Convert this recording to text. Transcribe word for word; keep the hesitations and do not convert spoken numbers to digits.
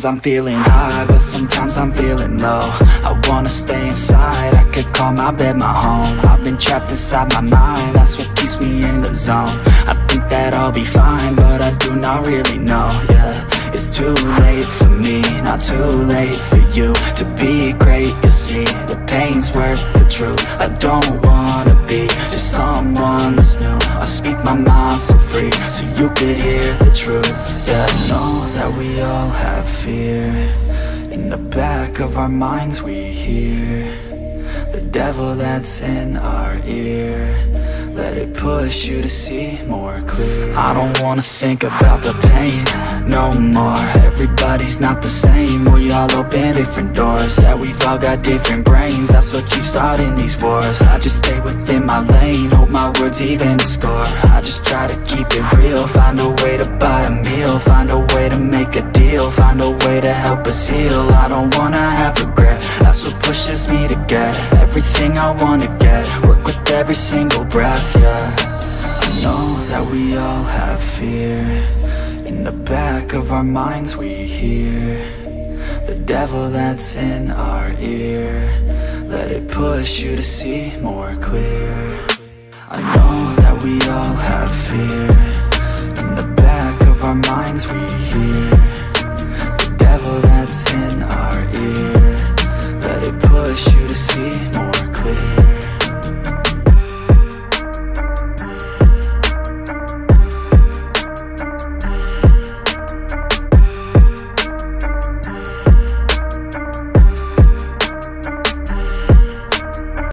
Sometimes I'm feeling high, but sometimes I'm feeling low. I wanna stay inside, I could call my bed my home. I've been trapped inside my mind, that's what keeps me in the zone. I think that I'll be fine, but I do not really know, yeah. It's too late for me, not too late for you. To be great, you see, the pain's worth the truth. I don't wanna be just someone that's new. I speak my mind so free, so you could hear the truth. Yeah, I know that we all have fear. In the back of our minds we hear the devil that's in our ear. Let it push you to see more clear. I don't wanna think about the pain no more. Everybody's not the same, we all open different doors. Yeah, we've all got different brains, that's what keeps starting these wars. I just stay within my lane, hope my words even score. I just try to keep it real, find a way to buy a meal, find a way to make a deal, find a way to help us heal. I don't wanna have regret, that's what pushes me to get everything I wanna get, work with every single breath. Yeah, I know that we all have fear. In the back of our minds we hear the devil that's in our ear. Let it push you to see more clear. I know that we all have fear. In the back of our minds we hear the devil that's in our ear. Let it push you to see more clear.